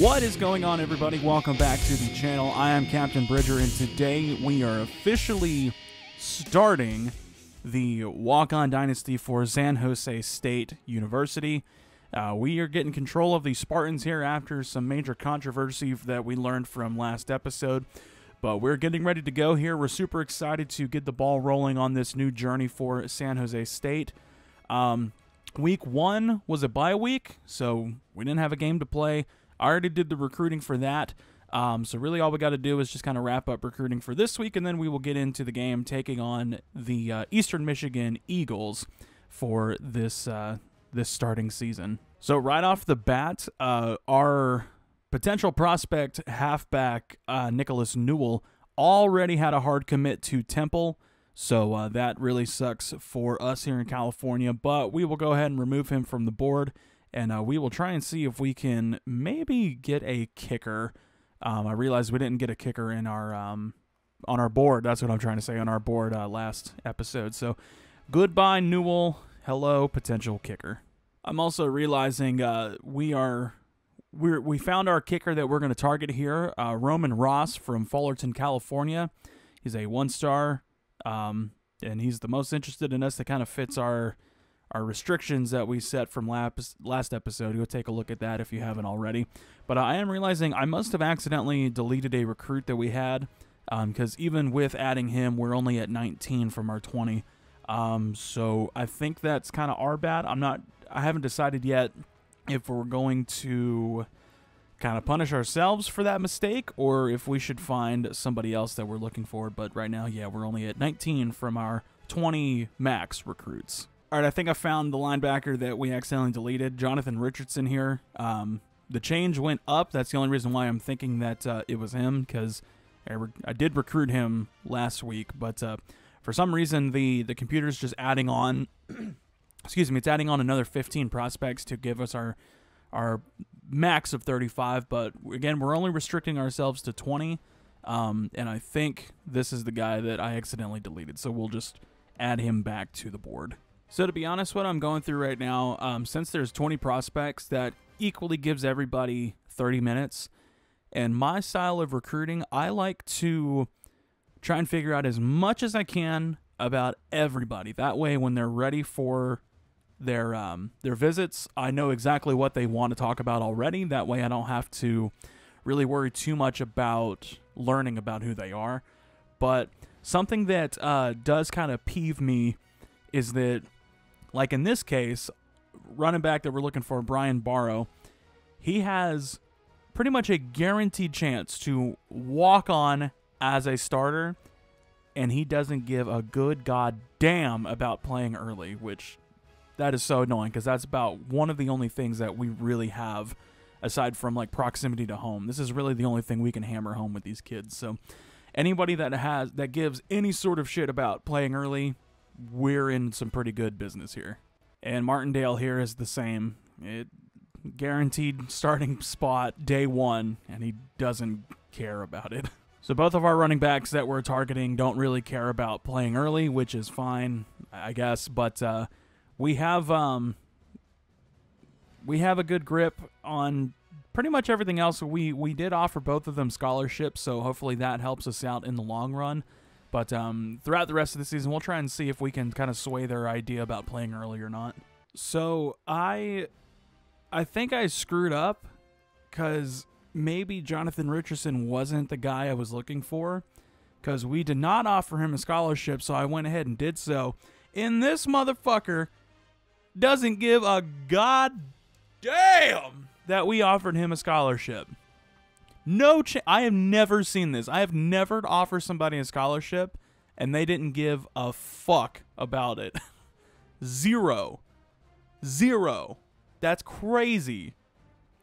What is going on, everybody? Welcome back to the channel. I am Captain Bridger, and today we are officially starting the walk-on dynasty for San Jose State University. We are getting control of the Spartans here after some major controversy that we learned from last episode. But we're getting ready to go here. We're super excited to get the ball rolling on this new journey for San Jose State. Week one was a bye week, so we didn't have a game to play. I already did the recruiting for that. So really all we got to do is just kind of wrap up recruiting for this week, and then we will get into the game taking on the Eastern Michigan Eagles for this this starting season. So right off the bat, our potential prospect halfback Nicholas Newell already had a hard commit to Temple, so that really sucks for us here in California, but we will go ahead and remove him from the board, and we will try and see if we can maybe get a kicker. I realized we didn't get a kicker in our on our board. That's what I'm trying to say, on our board last episode. So goodbye Newell, hello potential kicker. I'm also realizing we found our kicker that we're going to target here, Roman Ross from Fullerton, California. He's a one-star, and he's the most interested in us. That kind of fits our restrictions that we set from last episode. Go take a look at that if you haven't already. But I am realizing I must have accidentally deleted a recruit that we had, because even with adding him, we're only at 19 from our 20. So I think that's kind of our bad. I haven't decided yet if we're going to kind of punish ourselves for that mistake or if we should find somebody else that we're looking for. But right now, yeah, we're only at 19 from our 20 max recruits. All right, I think I found the linebacker that we accidentally deleted, Jonathan Richardson here. The change went up. That's the only reason why I'm thinking that it was him, because I did recruit him last week. But for some reason, the computer's just adding on, excuse me, it's adding on another 15 prospects to give us our max of 35. But again, we're only restricting ourselves to 20. And I think this is the guy that I accidentally deleted. So we'll just add him back to the board. So to be honest, what I'm going through right now, since there's 20 prospects, that equally gives everybody 30 minutes. And my style of recruiting, I like to try and figure out as much as I can about everybody. That way, when they're ready for their visits, I know exactly what they want to talk about already. That way, I don't have to really worry too much about learning about who they are. But something that does kind of peeve me is that, like in this case, running back that we're looking for, Brian Barrow, he has pretty much a guaranteed chance to walk on as a starter, and he doesn't give a good goddamn about playing early, which that is so annoying, because that's about one of the only things that we really have, aside from like proximity to home. This is really the only thing we can hammer home with these kids. So anybody that gives any sort of shit about playing early, we're in some pretty good business here. And Martindale here is the same. It guaranteed starting spot day one, and he doesn't care about it. So both of our running backs that we're targeting don't really care about playing early, which is fine, I guess. But we have a good grip on pretty much everything else. We did offer both of them scholarships, so hopefully that helps us out in the long run. But throughout the rest of the season, we'll try and see if we can kind of sway their idea about playing early or not. So I think I screwed up, because maybe Jonathan Richardson wasn't the guy I was looking for, because we did not offer him a scholarship, so I went ahead and did so. And this motherfucker doesn't give a goddamn that we offered him a scholarship. No chance. I have never seen this. I have never offered somebody a scholarship and they didn't give a fuck about it. Zero. That's crazy.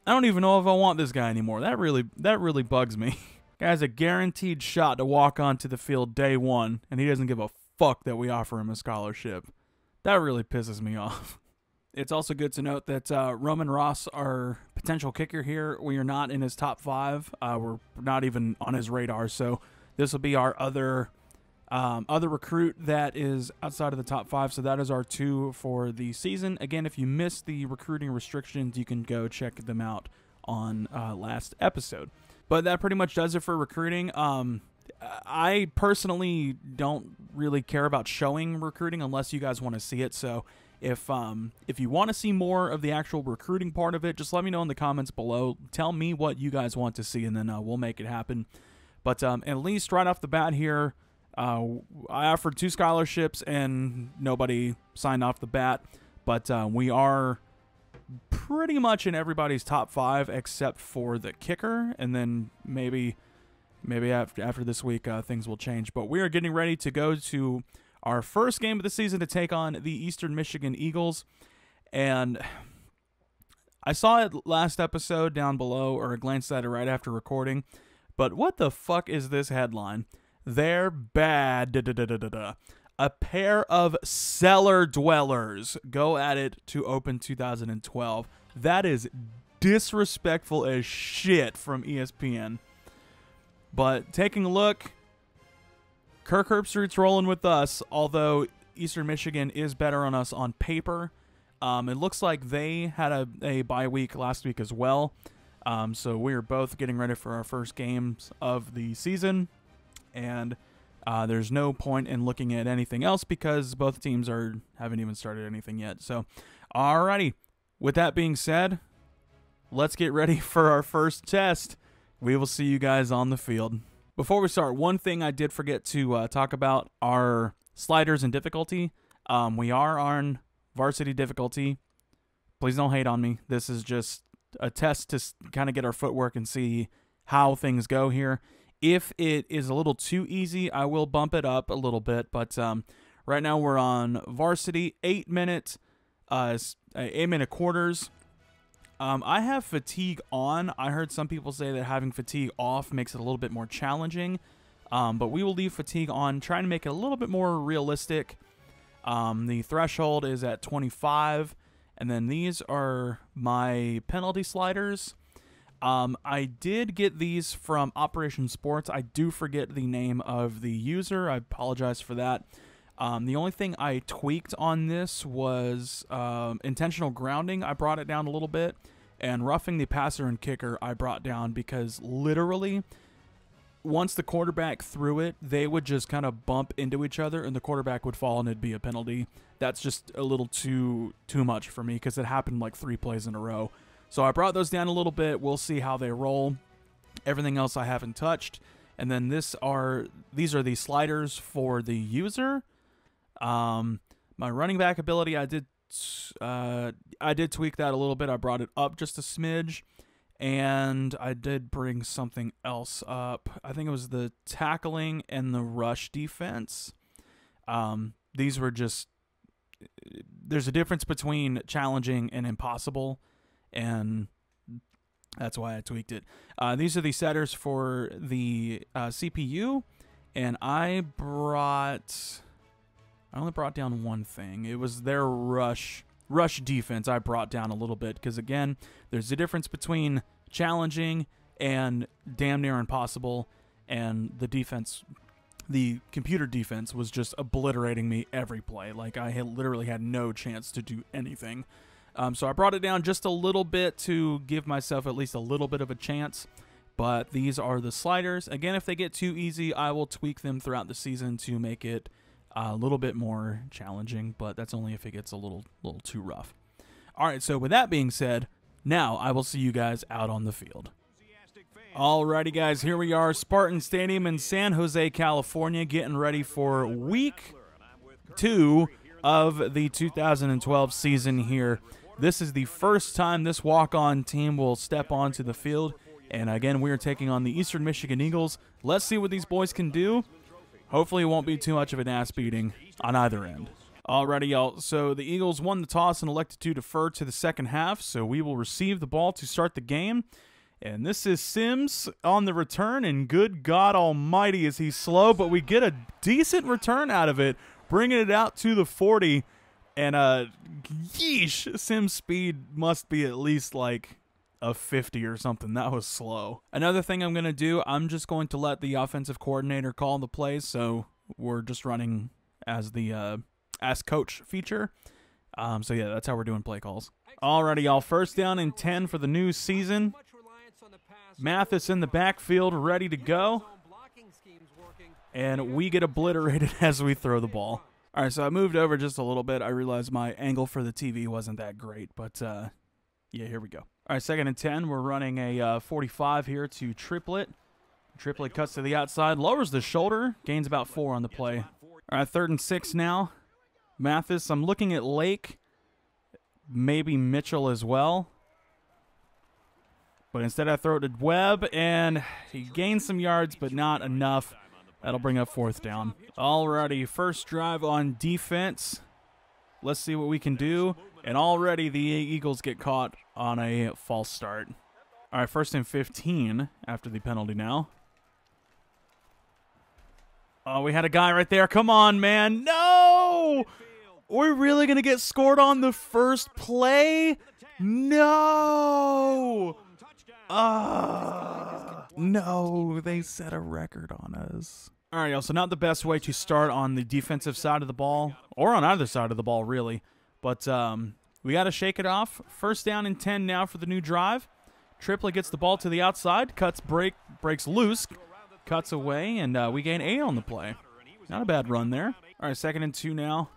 I don't even know if I want this guy anymore. That really bugs me. Guy's a guaranteed shot to walk onto the field day one, and he doesn't give a fuck that we offer him a scholarship. That really pisses me off. It's also good to note that Roman Ross, our potential kicker here, we are not in his top 5. We're not even on his radar, so this will be our other recruit that is outside of the top 5, so that is our 2 for the season. Again, if you missed the recruiting restrictions, you can go check them out on last episode. But that pretty much does it for recruiting. I personally don't really care about showing recruiting unless you guys want to see it. So if you want to see more of the actual recruiting part of it, just let me know in the comments below. Tell me what you guys want to see, and then we'll make it happen. But at least right off the bat here, I offered 2 scholarships, and nobody signed off the bat. But we are pretty much in everybody's top 5 except for the kicker, and then maybe after this week things will change. But we are getting ready to go to our first game of the season to take on the Eastern Michigan Eagles. And I saw it last episode down below, or I glanced at it right after recording. But what the fuck is this headline? They're bad. A pair of cellar dwellers go at it to open 2012. That is disrespectful as shit from ESPN. But taking a look, Kirk Herbstreit's rolling with us, although Eastern Michigan is better on us on paper. It looks like they had a bye week last week as well. So we're both getting ready for our first games of the season. And there's no point in looking at anything else because both teams haven't even started anything yet. So, alrighty. With that being said, let's get ready for our first test. We will see you guys on the field. Before we start, one thing I did forget to talk about are sliders and difficulty. We are on varsity difficulty. Please don't hate on me. This is just a test to kind of get our footwork and see how things go here. If it is a little too easy, I will bump it up a little bit. But right now we're on varsity, 8 minute quarters. I have fatigue on. I heard some people say that having fatigue off makes it a little bit more challenging. But we will leave fatigue on, trying to make it a little bit more realistic. The threshold is at 25. And then these are my penalty sliders. I did get these from Operation Sports. I do forget the name of the user. I apologize for that. The only thing I tweaked on this was intentional grounding. I brought it down a little bit, and roughing the passer and kicker I brought down because literally once the quarterback threw it, they would just kind of bump into each other and the quarterback would fall and it'd be a penalty. That's just a little too much for me because it happened like 3 plays in a row. So I brought those down a little bit. We'll see how they roll. Everything else I haven't touched. And then these are the sliders for the user. My running back ability, I did tweak that a little bit. I brought it up just a smidge, and I did bring something else up. I think it was the tackling and the rush defense. These were just, there's a difference between challenging and impossible, and that's why I tweaked it. These are the setters for the CPU, and I only brought down one thing. It was their rush defense I brought down a little bit because, again, there's a difference between challenging and damn near impossible, and the defense, the computer defense, was just obliterating me every play. Like, I had literally had no chance to do anything. So I brought it down just a little bit to give myself at least a little bit of a chance. But these are the sliders. Again, if they get too easy, I will tweak them throughout the season to make it a little bit more challenging, but that's only if it gets a little too rough. All right, so with that being said, now I will see you guys out on the field. All righty, guys, here we are, Spartan Stadium in San Jose, California, getting ready for week 2 of the 2012 season here. This is the first time this walk-on team will step onto the field, and again, we are taking on the Eastern Michigan Eagles. Let's see what these boys can do. Hopefully it won't be too much of an ass beating on either end. Alrighty, y'all. So the Eagles won the toss and elected to defer to the second half, so we will receive the ball to start the game. And this is Sims on the return, and good God almighty is he slow, but we get a decent return out of it, bringing it out to the 40. And, yeesh, Sims' speed must be at least like a 50 or something. That was slow. Another thing I'm going to do, I'm just going to let the offensive coordinator call the plays, so we're just running as the Ask Coach feature. So yeah, that's how we're doing play calls. Alrighty, y'all, first down and 10 for the new season. Mathis in the backfield, ready to go. And we get obliterated as we throw the ball. All right, so I moved over just a little bit. I realized my angle for the TV wasn't that great, but yeah, here we go. All right, 2nd and 10. We're running a 45 here to Triplett. Triplett cuts to the outside, lowers the shoulder, gains about 4 on the play. All right, 3rd and 6 now. Mathis, I'm looking at Lake, maybe Mitchell as well. But instead I throw it to Webb, and he gains some yards, but not enough. That'll bring up 4th down. Alrighty, first drive on defense. Let's see what we can do. And already the Eagles get caught on a false start. All right, 1st and 15 after the penalty now. Oh, we had a guy right there. Come on, man. No! We're really going to get scored on the first play? No! No, they set a record on us. All right, y'all, so not the best way to start on the defensive side of the ball, or on either side of the ball, really. But we got to shake it off. 1st down and 10 now for the new drive. Triplett gets the ball to the outside, breaks loose, cuts away, and we gain 8 on the play. Not a bad run there. All right, 2nd and 2 now.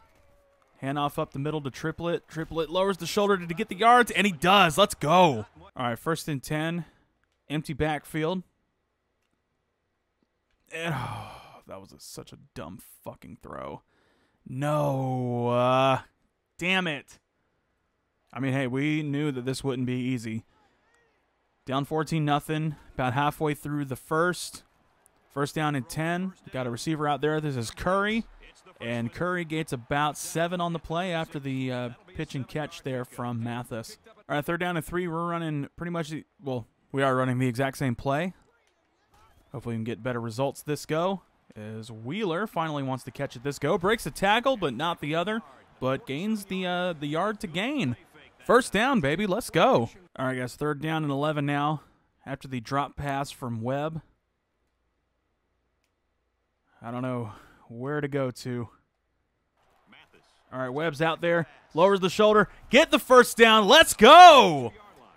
Handoff up the middle to Triplett. Triplett lowers the shoulder to get the yards, and he does. Let's go. All right, 1st and 10. Empty backfield. And, oh, that was such a dumb fucking throw. No. Damn it. I mean, hey, we knew that this wouldn't be easy. Down 14-0. About halfway through the first. 1st down and 10. Got a receiver out there. This is Curry. And Curry gets about 7 on the play after the pitch and catch there from Mathis. All right, 3rd down and 3. We're running pretty much the, well, we are running the exact same play. Hopefully we can get better results this go. As Wheeler finally wants to catch it this go. Breaks a tackle, but not the other. But gains the yard to gain. 1st down, baby. Let's go. All right, guys, 3rd down and 11 now after the drop pass from Webb. I don't know where to go to. All right, Webb's out there. Lowers the shoulder. Get the 1st down. Let's go.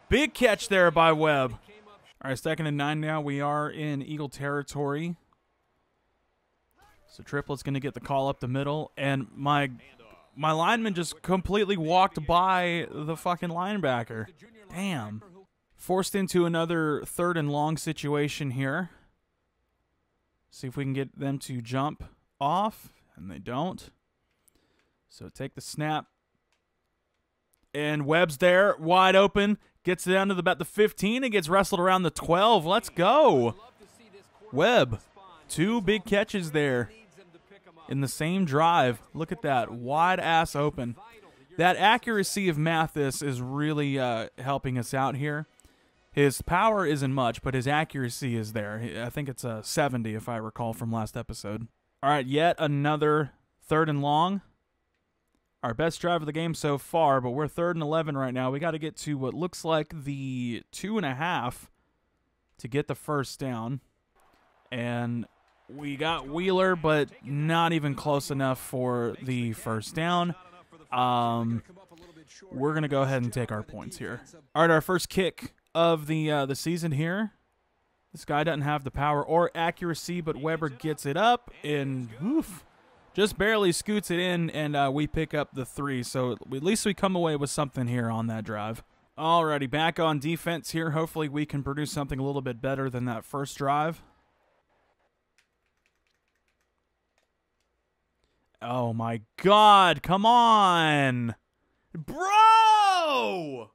Big catch there by Webb. All right, 2nd and 9 now. We are in Eagle territory. So Triplett's going to get the call up the middle. And my lineman just completely walked by the fucking linebacker. Damn. Forced into another 3rd and long situation here. See if we can get them to jump off. And they don't. So take the snap. And Webb's there, wide open. Gets down to about the 15 and gets wrestled around the 12. Let's go. Webb, 2 big catches there in the same drive. Look at that, wide ass open. That accuracy of Mathis is really helping us out here. His power isn't much, but his accuracy is there. I think it's a 70 if I recall from last episode. All right, yet another 3rd and long. Our best drive of the game so far, but we're 3rd and 11 right now. We got to get to what looks like the 2.5 to get the 1st down. And we got Wheeler, but not even close enough for the 1st down. We're going to go ahead and take our points here. All right, our first kick of the season here. This guy doesn't have the power or accuracy, but Weber gets it up, and oof. Just barely scoots it in, and we pick up the 3. So at least we come away with something here on that drive. Alrighty, back on defense here. Hopefully we can produce something a little bit better than that first drive. Oh my God, come on. Bro!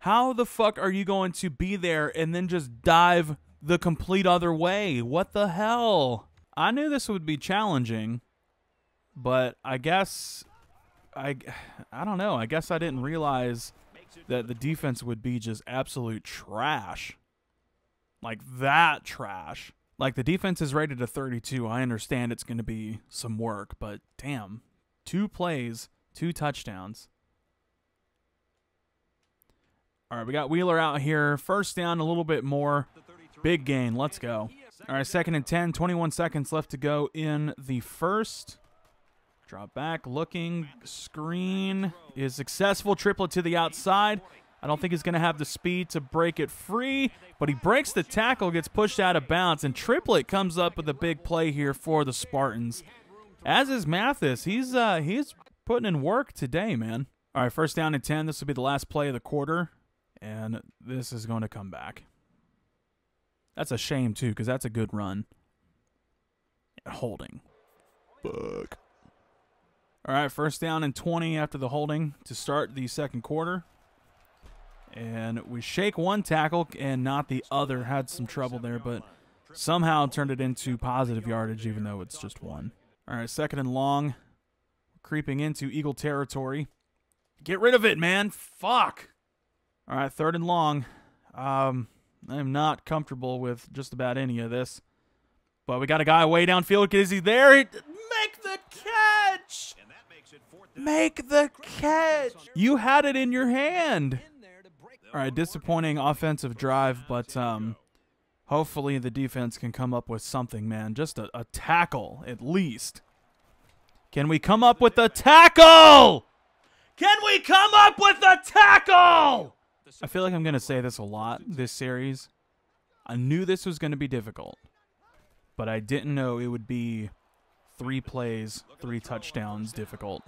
How the fuck are you going to be there and then just dive the complete other way? What the hell? I knew this would be challenging. But I guess, I don't know. I guess I didn't realize that the defense would be just absolute trash. Like that trash. Like the defense is rated a 32. I understand it's going to be some work, but damn. 2 plays, 2 touchdowns. All right, we got Wheeler out here. 1st down, a little bit more. Big gain. Let's go. All right, 2nd and 10. 21 seconds left to go in the 1st. Drop back, looking, screen is successful. Triplett to the outside. I don't think he's going to have the speed to break it free, but he breaks the tackle, gets pushed out of bounds, and Triplett comes up with a big play here for the Spartans. As is Mathis, he's putting in work today, man. All right, first down and 10. This will be the last play of the quarter, and this is going to come back. That's a shame, too, because that's a good run. Holding. Fuck. All right, first down and 20 after the holding to start the second quarter. And we shake one tackle and not the other. Had some trouble there, but somehow turned it into positive yardage, even though it's just one. All right, second and long. Creeping into Eagle territory. Get rid of it, man. Fuck. All right, third and long. I am not comfortable with just about any of this. But we got a guy way downfield. Is he there? Make the catch! Make the catch! You had it in your hand. All right, disappointing offensive drive, but hopefully the defense can come up with something, man. Just a tackle, at least. Can we come up with a tackle? Can we come up with a tackle? I feel like I'm going to say this a lot this series. I knew this was going to be difficult, but I didn't know it would be 3 plays, 3 touchdowns difficult.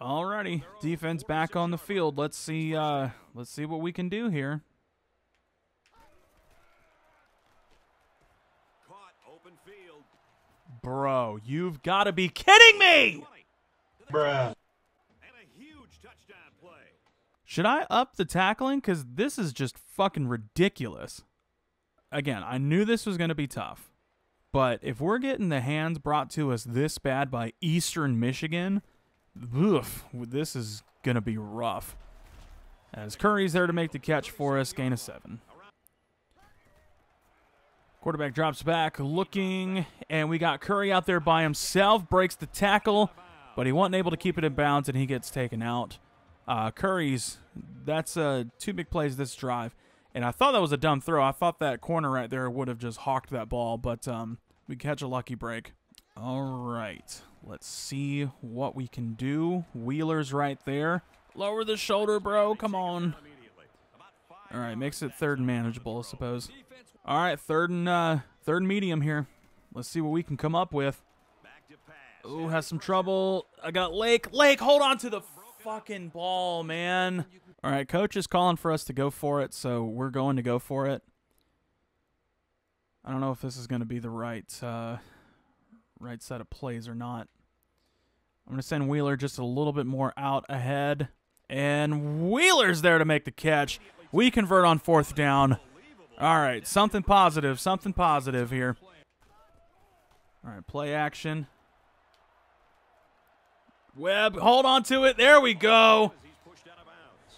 Alrighty, defense back on the field. Let's see what we can do here. Bro, you've got to be kidding me! Bruh. Should I up the tackling? Because this is just fucking ridiculous. Again, I knew this was going to be tough. But if we're getting the hands brought to us this bad by Eastern Michigan, oof, this is going to be rough. As Curry's there to make the catch for us, gain of 7. Quarterback drops back, looking, and we got Curry out there by himself, breaks the tackle, but he wasn't able to keep it in bounds, and he gets taken out. Curry's, that's 2 big plays this drive, and I thought that was a dumb throw. I thought that corner right there would have just hawked that ball, but we catch a lucky break. All right, let's see what we can do. Wheeler's right there. Lower the shoulder, bro. Come on. All right, makes it third and manageable, I suppose. All right, third and medium here. Let's see what we can come up with. Oh, has some trouble. I got Lake. Lake, hold on to the fucking ball, man. All right, coach is calling for us to go for it, so we're going to go for it. I don't know if this is going to be the right set of plays or not. I'm going to send Wheeler just a little bit more out ahead, and Wheeler's there to make the catch. We convert on 4th down. All right, something positive here. All right, play action. Webb, hold on to it. There we go.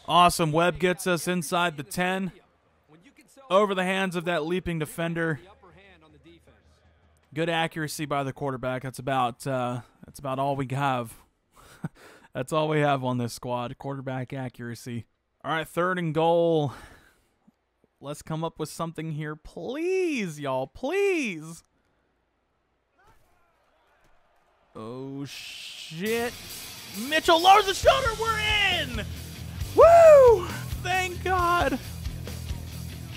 Awesome. Webb gets us inside the 10. Over the hands of that leaping defender. Good accuracy by the quarterback. That's about all we have. That's all we have on this squad, quarterback accuracy. All right, 3rd and goal. Let's come up with something here. Please, y'all, please. Oh, shit. Mitchell lowers the shoulder. We're in. Woo! Thank God.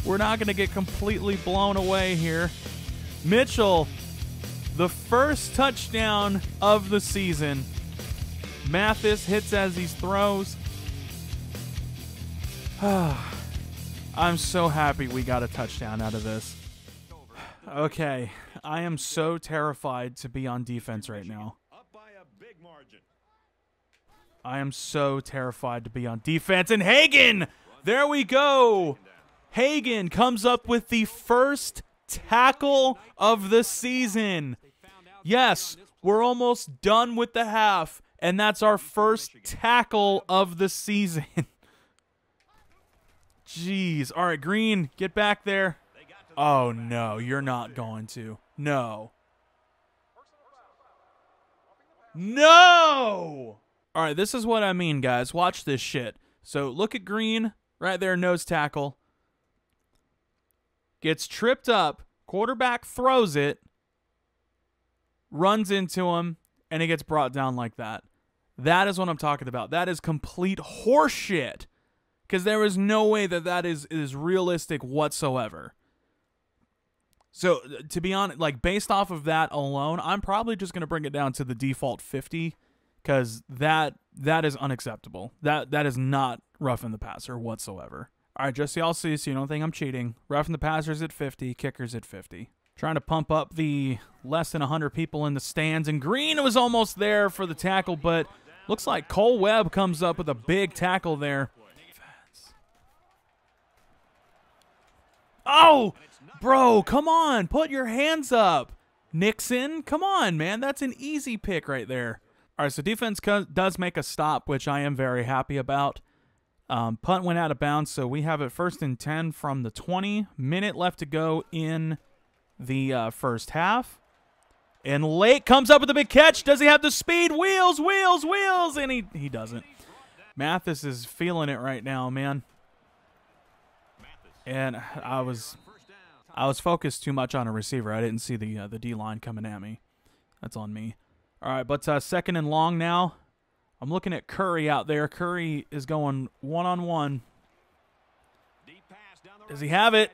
We're not going to get completely blown away here. Mitchell, the first touchdown of the season. Mathis hits as he throws. I'm so happy we got a touchdown out of this. Okay, I am so terrified to be on defense right now. I am so terrified to be on defense. And Hagan! There we go! Hagan comes up with the first tackle of the season. Yes, we're almost done with the half, and that's our first tackle of the season. Jeez. All right, Green, get back there. Oh, no, you're not going to. No. No! All right, this is what I mean, guys. Watch this shit. So look at Green right there, nose tackle. Gets tripped up. Quarterback throws it. Runs into him, and he gets brought down like that. That is what I'm talking about. That is complete horseshit. because there is no way that that is realistic whatsoever. So to be honest, like based off of that alone, I'm probably just going to bring it down to the default 50, because that is unacceptable. That is not roughing the passer whatsoever. All right, just so y'all see, so you don't think I'm cheating. Roughing the passer's at 50, kicker's at 50. Trying to pump up the less than 100 people in the stands, and Green was almost there for the tackle, but looks like Cole Webb comes up with a big tackle there. Oh, bro, come on, put your hands up. Nixon, come on, man, that's an easy pick right there. All right, so defense does make a stop, which I am very happy about. Punt went out of bounds, so we have it first and 10 from the 20. Minute left to go in the first half, and Lake comes up with a big catch. Does he have the speed? Wheels, wheels, wheels, and he doesn't. Mathis is feeling it right now, man. And I was focused too much on a receiver. I didn't see the D-line coming at me. That's on me. All right, but second and long now. I'm looking at Curry out there. Curry is going one-on-one. Does he have it?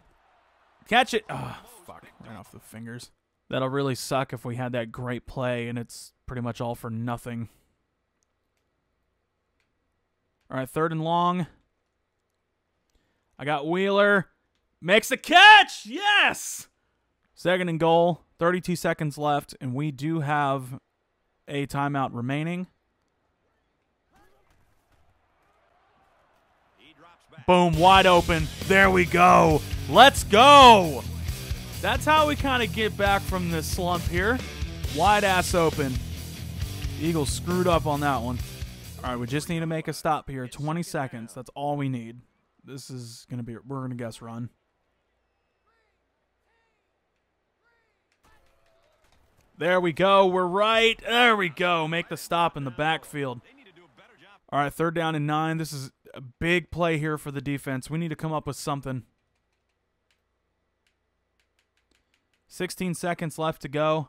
Catch it. Oh, fuck. Right off the fingers. That'll really suck if we had that great play and it's pretty much all for nothing. All right, third and long. I got Wheeler. Makes the catch. Yes! Second and goal. 32 seconds left, and we do have a timeout remaining. Boom, wide open. There we go. Let's go. That's how we kind of get back from this slump here. Wide ass open. Eagles screwed up on that one. All right, we just need to make a stop here. 20 seconds. That's all we need. This is going to be, we're going to guess run. There we go. We're right. There we go. Make the stop in the backfield. All right, third down and 9. This is a big play here for the defense. We need to come up with something. 16 seconds left to go.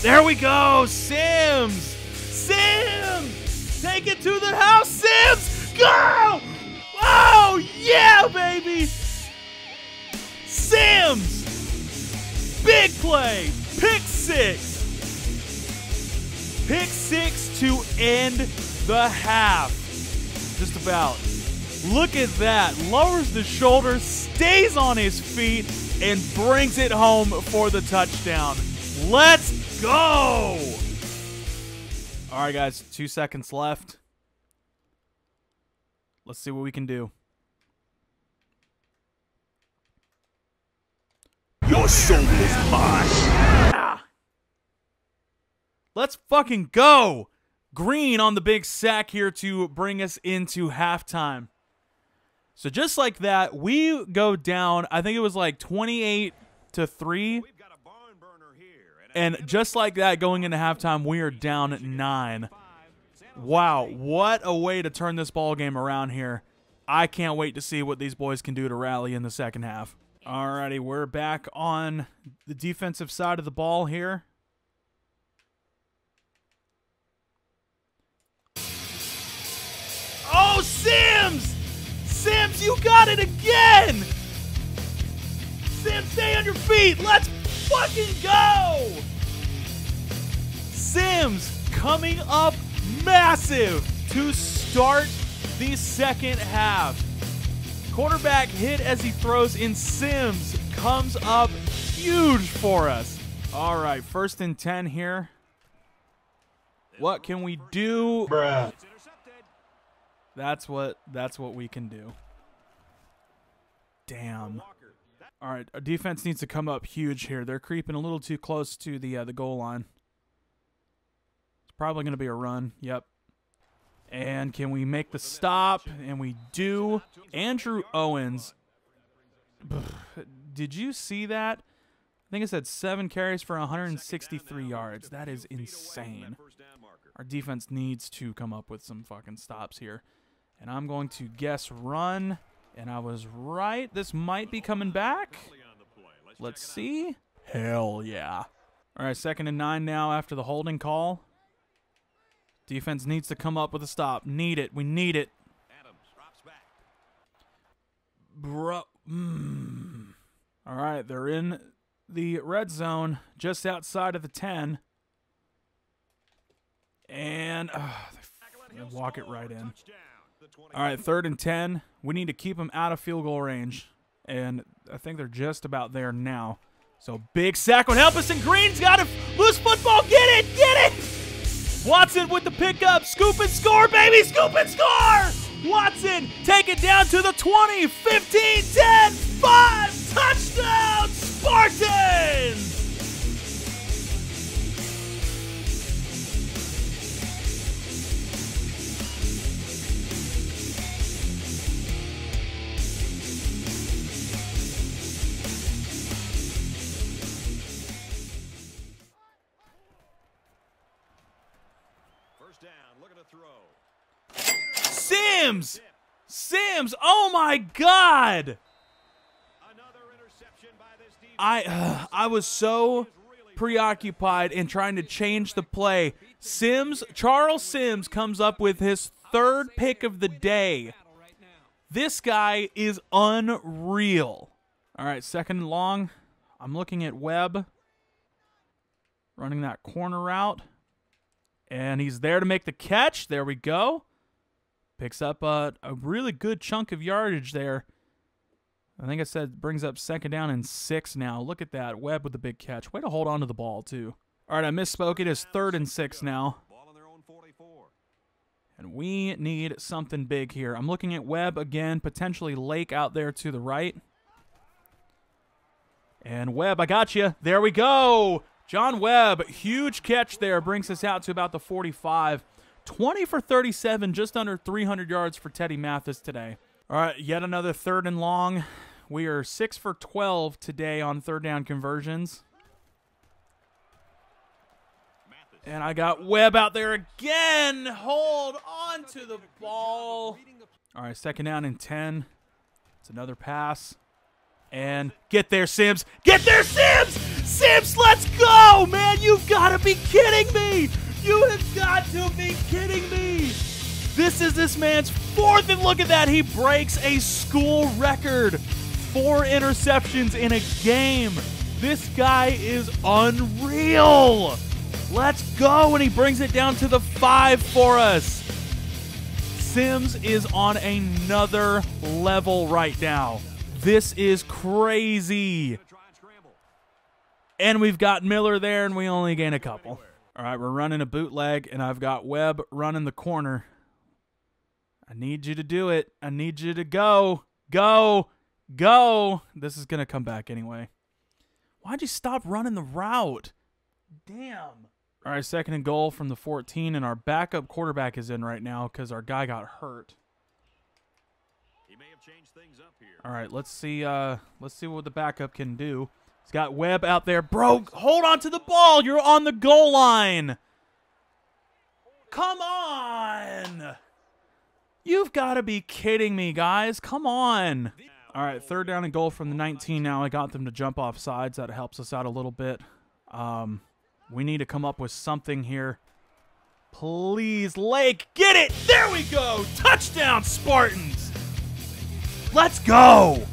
There we go. Sims. Sims. Take it to the house. Sims. Go. Oh, yeah, baby. Sims. Big play. Pick six. Pick six to end the half. Just about. Look at that. Lowers the shoulder, stays on his feet, and brings it home for the touchdown. Let's go! All right, guys. 2 seconds left. Let's see what we can do. Your soul is mine. Let's fucking go. Green on the big sack here to bring us into halftime. So just like that, we go down. I think it was like 28-3. And just like that, going into halftime, we are down at 9. Wow, what a way to turn this ball game around here. I can't wait to see what these boys can do to rally in the second half. Alrighty, we're back on the defensive side of the ball here. Oh, Sims! Sims, you got it again! Sims, stay on your feet! Let's fucking go! Sims coming up massive to start the second half. Quarterback hit as he throws, and Sims comes up huge for us. All right, first and 10 here. What can we do? Bruh. That's what we can do. Damn. All right, our defense needs to come up huge here. They're creeping a little too close to the goal line. It's probably going to be a run. Yep. And can we make the stop? And we do. Andrew Owens. Did you see that? I think it said 7 carries for 163 yards. That is insane. Our defense needs to come up with some fucking stops here. And I'm going to guess run, and I was right. This might be coming back. Let's see. Hell yeah. All right, second and 9 now after the holding call. Defense needs to come up with a stop. Need it. We need it. Adams drops back. Bro. All right, they're in the red zone just outside of the 10. And they walk it right in. All right, 3rd and 10. We need to keep them out of field goal range. And I think they're just about there now. So big sack would help us, and Green's got it. Loose football. Get it. Get it. Watson with the pickup. Scoop and score, baby. Scoop and score. Watson take it down to the 20. 15, 10, 5. Touchdown, Spartans. Sims, oh my God! I was so preoccupied in trying to change the play. Charles Sims comes up with his 3rd pick of the day. This guy is unreal. All right, 2nd and long. I'm looking at Webb running that corner route, and he's there to make the catch. There we go. Picks up a really good chunk of yardage there. I think I said brings up 2nd down and 6 now. Look at that. Webb with the big catch. Way to hold on to the ball, too. All right, I misspoke. It is 3rd and 6 now. And we need something big here. I'm looking at Webb again. Potentially Lake out there to the right. And Webb, I got you. There we go. John Webb, huge catch there. Brings us out to about the 45. 20 for 37, just under 300 yards for Teddy Mathis today. All right, yet another 3rd and long. We are 6 for 12 today on 3rd down conversions. And I got Webb out there again. Hold on to the ball. All right, 2nd down and 10. It's another pass. And get there, Sims. Get there, Sims! Sims, let's go, man. You've got to be kidding me. You have got to be kidding me. This is this man's 4th, and look at that. He breaks a school record. 4 interceptions in a game. This guy is unreal. Let's go, and he brings it down to the 5 for us. Sims is on another level right now. This is crazy. And we've got Miller there, and we only gain a couple. All right, we're running a bootleg, and I've got Webb running the corner. I need you to do it. I need you to go, go, go. This is going to come back anyway. Why'd you stop running the route? Damn. All right, 2nd and goal from the 14, and our backup quarterback is in right now because our guy got hurt. He may have changed things up here. All right, let's see what the backup can do. He's got Webb out there. Bro, hold on to the ball. You're on the goal line. Come on. You've got to be kidding me, guys. Come on. All right, 3rd down and goal from the 19 now. I got them to jump off sides. That helps us out a little bit. We need to come up with something here. Please, Lake, get it. There we go. Touchdown, Spartans. Let's go.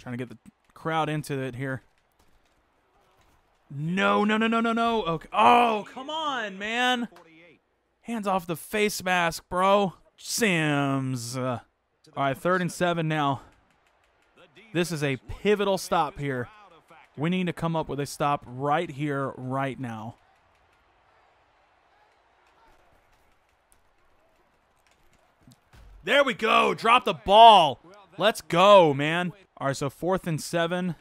Trying to get the crowd into it here. No, no, no, no, no, no. Okay. Oh, come on, man. Hands off the face mask, bro. Sims. All right, 3rd and 7 now. This is a pivotal stop here. We need to come up with a stop right here, right now. There we go. Drop the ball. Let's go, man. All right, so 4th and 7.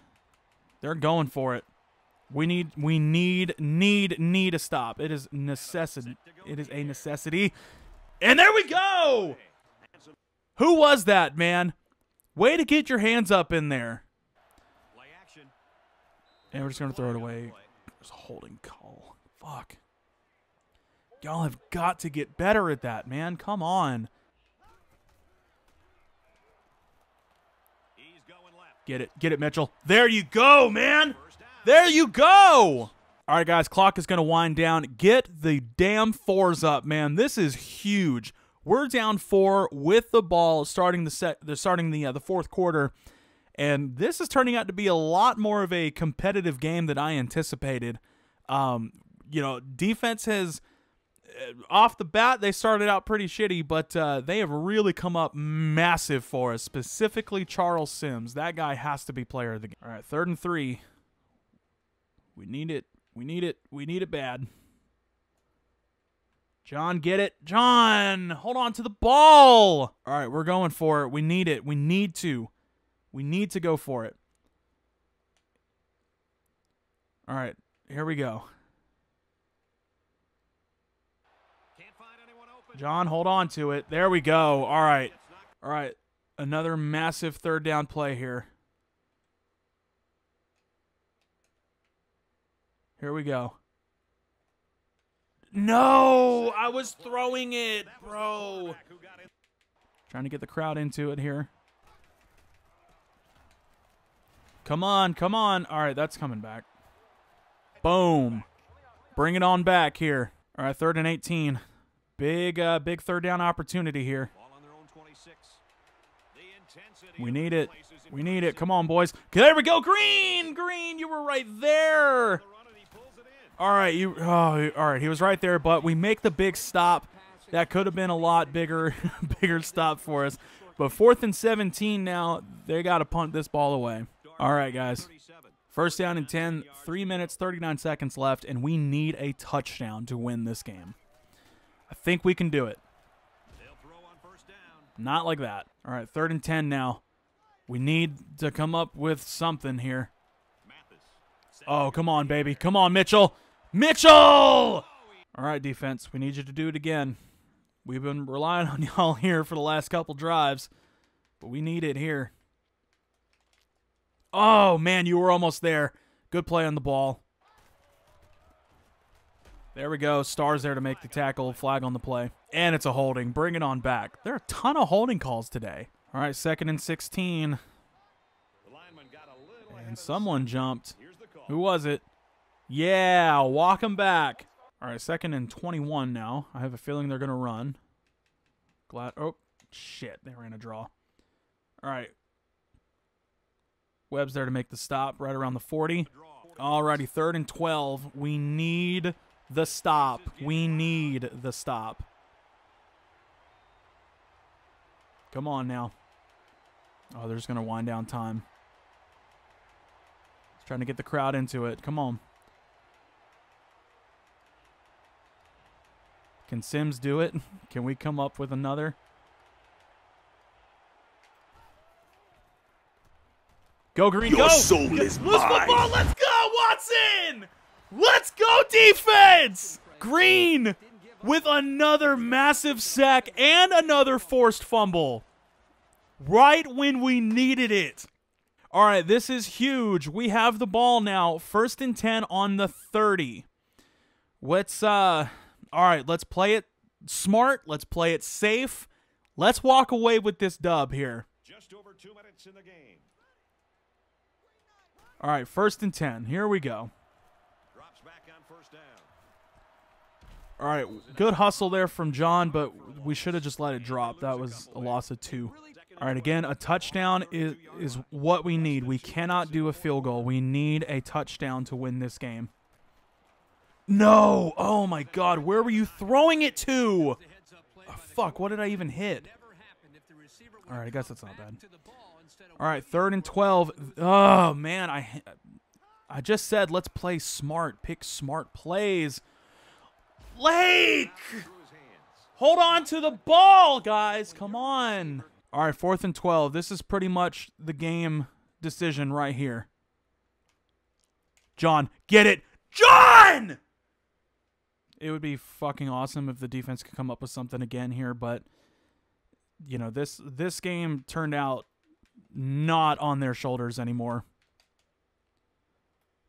They're going for it. We need a stop. It is necessity. It is a necessity. And there we go. Who was that, man? Way to get your hands up in there. And we're just going to throw it away. There's a holding call. Fuck. Y'all have got to get better at that, man. Come on. Get it, Mitchell. There you go, man. There you go. All All right, guys, clock is going to wind down. Get the damn fours up, man. This is huge. We're down four with the ball starting the set. They're starting the fourth quarter, and this is turning out to be a lot more of a competitive game than I anticipated. You know, defense has off the bat they started out pretty shitty, but they have really come up massive for us. Specifically, Charles Sims. That guy has to be player of the game. All right, 3rd and 3. We need it. We need it. We need it bad. John, get it. John, hold on to the ball. All right, we're going for it. We need it. We need to. We need to go for it. All right, here we go. John, hold on to it. There we go. All right. All right, another massive 3rd down play here. Here we go. No, I was throwing it, bro. Trying to get the crowd into it here. Come on, come on. All right, that's coming back. Boom. Bring it on back here. All right, 3rd and 18. Big 3rd down opportunity here. We need it. We need it. Come on, boys. There we go. Green, Green, you were right there. All right, all right, he was right there, but we make the big stop. That could have been a lot bigger, stop for us. But 4th and 17 now. They got to punt this ball away. All right, guys. 1st down and 10. 3 minutes, 39 seconds left, and we need a touchdown to win this game. I think we can do it. Not like that. All right, 3rd and 10 now. We need to come up with something here. Oh, come on, baby. Come on, Mitchell. Mitchell! All right, defense, we need you to do it again. We've been relying on y'all here for the last couple drives, but we need it here. Oh, man, you were almost there. Good play on the ball. There we go. Starr's there to make the tackle. Flag on the play. And it's a holding. Bring it on back. There are a ton of holding calls today. All right, 2nd and 16. And someone jumped. Who was it? Yeah, walk him back. All right, 2nd and 21 now. I have a feeling they're going to run. Glad. Oh, shit. They ran a draw. All right. Webb's there to make the stop right around the 40. All righty, 3rd and 12. We need the stop. We need the stop. Come on now. Oh, they're just going to wind down time. Trying to get the crowd into it. Come on. Can Sims do it? Can we come up with another? Go, Green, go! Your soul is mine. Loose football, let's go, Watson! Let's go, defense! Green with another massive sack and another forced fumble. Right when we needed it. All right, this is huge. We have the ball now. 1st and 10 on the 30. Let's, all right, let's play it smart. Let's play it safe. Let's walk away with this dub here. Just over 2 minutes in the game. All right, 1st and 10. Here we go. Drops back on 1st down. All right, good hustle there from John, but we should have just let it drop. That was a loss of 2. All right, again, a touchdown is what we need. We cannot do a field goal. We need a touchdown to win this game. No! Oh, my God. Where were you throwing it to? Oh, fuck, what did I even hit? All right, I guess that's not bad. All right, 3rd and 12. Oh, man, I just said let's play smart. Pick smart plays. Lake! Hold on to the ball, guys. Come on. All right, 4th and 12. This is pretty much the game decision right here. John, get it. John! It would be fucking awesome if the defense could come up with something again here, but, you know, this game turned out not on their shoulders anymore.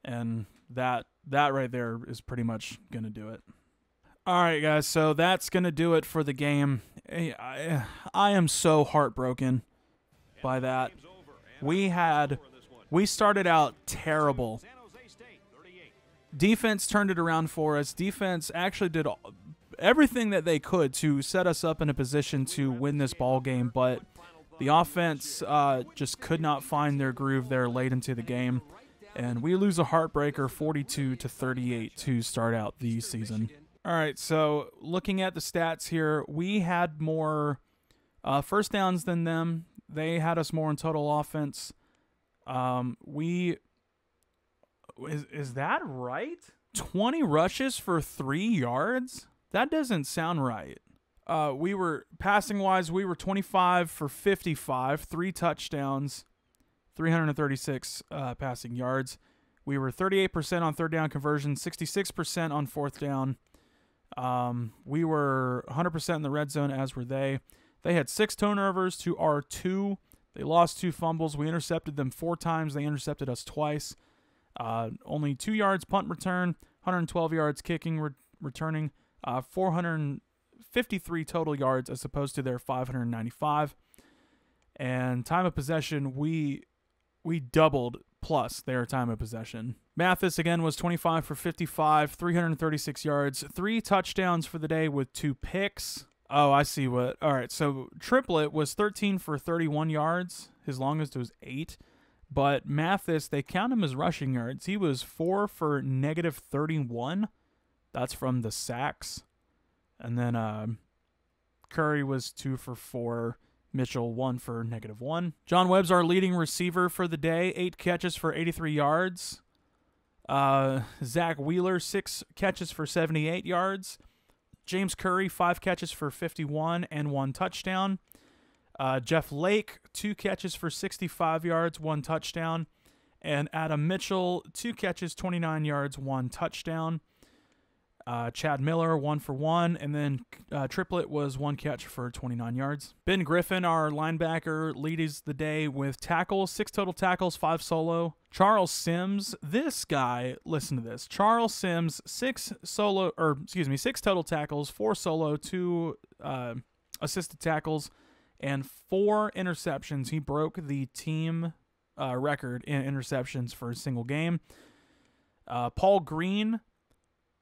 And that right there is pretty much going to do it. All right, guys, so that's going to do it for the game. I am so heartbroken by that. We started out terrible. Defense turned it around for us. Defense actually did everything that they could to set us up in a position to win this ball game, but the offense just could not find their groove there late into the game, and we lose a heartbreaker 42-38 to start out the season. All right, so looking at the stats here, we had more first downs than them. They had us more in total offense. Is that right? 20 rushes for 3 yards? That doesn't sound right. We were, passing-wise, we were 25 for 55, 3 touchdowns, 336 passing yards. We were 38% on third down conversion, 66% on fourth down. We were 100% in the red zone, as were they. They had 6 turnovers to our 2. They lost 2 fumbles. We intercepted them 4 times. They intercepted us twice. Only 2 yards punt return, 112 yards kicking, returning, 453 total yards as opposed to their 595. And time of possession, we doubled plus their time of possession. Mathis, again, was 25 for 55, 336 yards, 3 touchdowns for the day with 2 picks. Oh, I see what. All right, so Triplett was 13 for 31 yards. His longest was 8. But Mathis, they count him as rushing yards. He was 4 for negative 31. That's from the sacks. And then Curry was 2 for 4. Mitchell, 1 for negative 1. John Webb's our leading receiver for the day. 8 catches for 83 yards. Zach Wheeler, 6 catches for 78 yards. James Curry, 5 catches for 51 and 1 touchdown. Jeff Lake, 2 catches for 65 yards, 1 touchdown. And Adam Mitchell, 2 catches, 29 yards, 1 touchdown. Chad Miller, 1 for 1. And then Triplett was 1 catch for 29 yards. Ben Griffin, our linebacker, leads the day with tackles, 6 total tackles, 5 solo. Charles Sims, this guy, listen to this. Charles Sims, 6 total tackles, 4 solo, 2 assisted tackles, and 4 interceptions. He broke the team record in interceptions for a single game. Paul Green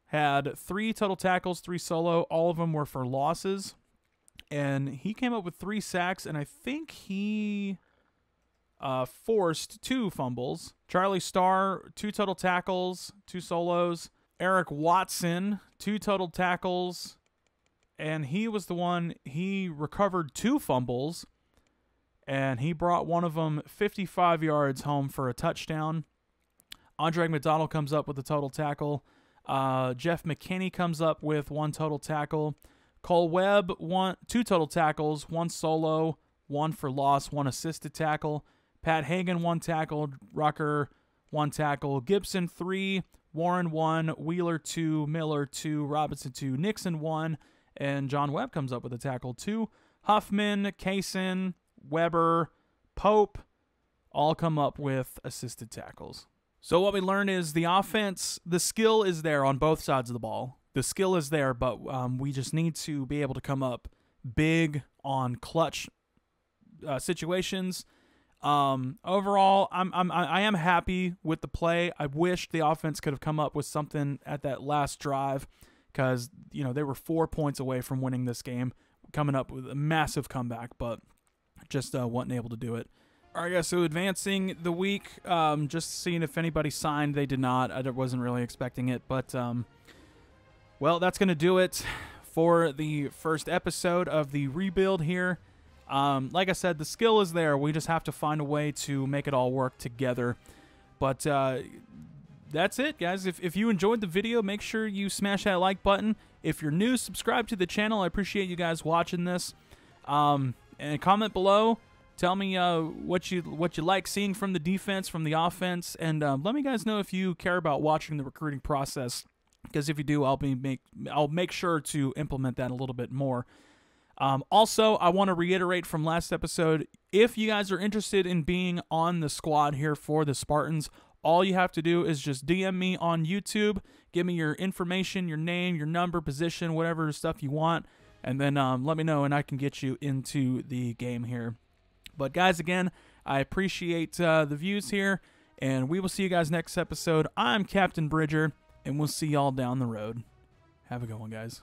had 3 total tackles, 3 solo. All of them were for losses. And he came up with 3 sacks, and I think he forced 2 fumbles. Charlie Starr, 2 total tackles, 2 solos. Eric Watson, 2 total tackles. And he was the one, he recovered 2 fumbles, and he brought one of them 55 yards home for a touchdown. Andre McDonald comes up with a total tackle. Jeff McKinney comes up with 1 total tackle. Cole Webb, 2 total tackles, 1 solo, 1 for loss, 1 assisted tackle. Pat Hagan, 1 tackle. Rucker, 1 tackle. Gibson, 3. Warren, 1. Wheeler, 2. Miller, 2. Robinson, 2. Nixon, 1. And John Webb comes up with a tackle too. Huffman, Kaysen, Weber, Pope all come up with assisted tackles. So what we learn is the offense, the skill is there on both sides of the ball. The skill is there, but we just need to be able to come up big on clutch situations. Overall, I am happy with the play. I wish the offense could have come up with something at that last drive, because, you know, they were 4 points away from winning this game, coming up with a massive comeback, but just wasn't able to do it. All right, guys, so advancing the week, just seeing if anybody signed. They did not. I wasn't really expecting it, but, well, that's going to do it for the first episode of the rebuild here. Like I said, the skill is there. We just have to find a way to make it all work together, but that's it, guys. If you enjoyed the video, make sure you smash that like button. If you're new, subscribe to the channel. I appreciate you guys watching this. And comment below. Tell me what you like seeing from the defense, from the offense. And let me guys know if you care about watching the recruiting process. Because if you do, I'll make sure to implement that a little bit more. Also, I want to reiterate from last episode, if you guys are interested in being on the squad here for the Spartans, all you have to do is just DM me on YouTube. Give me your information, your name, your number, position, whatever stuff you want. And then let me know, and I can get you into the game here. But, guys, again, I appreciate the views here. And we will see you guys next episode. I'm Captain Bridger. and we'll see y'all down the road. Have a good one, guys.